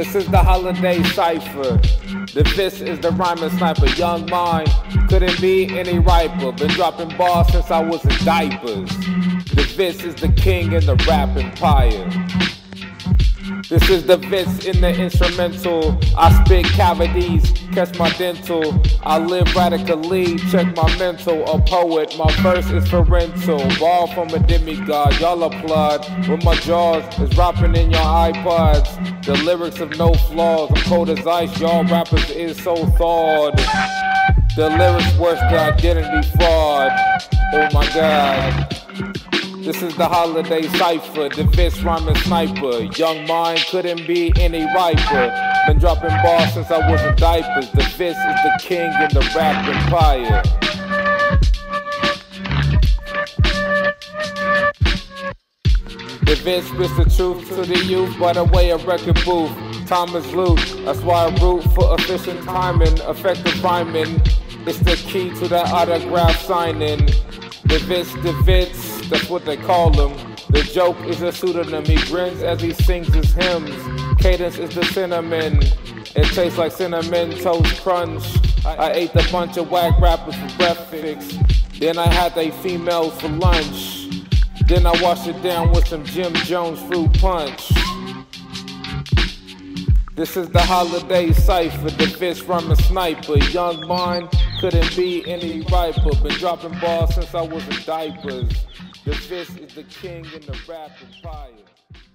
This is the holiday cipher. The Witz is the rhyming sniper. Young mind couldn't be any riper. Been dropping bars since I was in diapers. The Witz is the king in the rap empire. This is the Witz in the instrumental. I spit cavities, catch my dental. I live radically, check my mental. A poet, my verse is parental. Ball from a demigod, y'all applaud. With my jaws, it's rapping in your iPods. The lyrics have no flaws, I'm cold as ice. Y'all rappers is so thawed. The lyrics worse than identity fraud. Oh my god. This is the holiday cipher, the Witz rhyming sniper. Young mind couldn't be any riper. Been dropping bars since I was in diapers. The Witz is the king in the rap empire. The Witz spits the truth to the youth by the way of record booth. Time is loose, that's why I root for efficient timing, effective rhyming. It's the key to that autograph signing. The Witz, that's what they call him. The joke is a pseudonym, he grins as he sings his hymns. Cadence is the cinnamon, it tastes like Cinnamon Toast Crunch. I ate a bunch of whack rappers for breakfast, then I had they females for lunch. Then I wash it down with some Jim Jones fruit punch. This is the holiday cipher, the Witz rhyming sniper. Young mind couldn't be any riper. Been dropping bars since I was in diapers. The Witz is the king in the rap empire.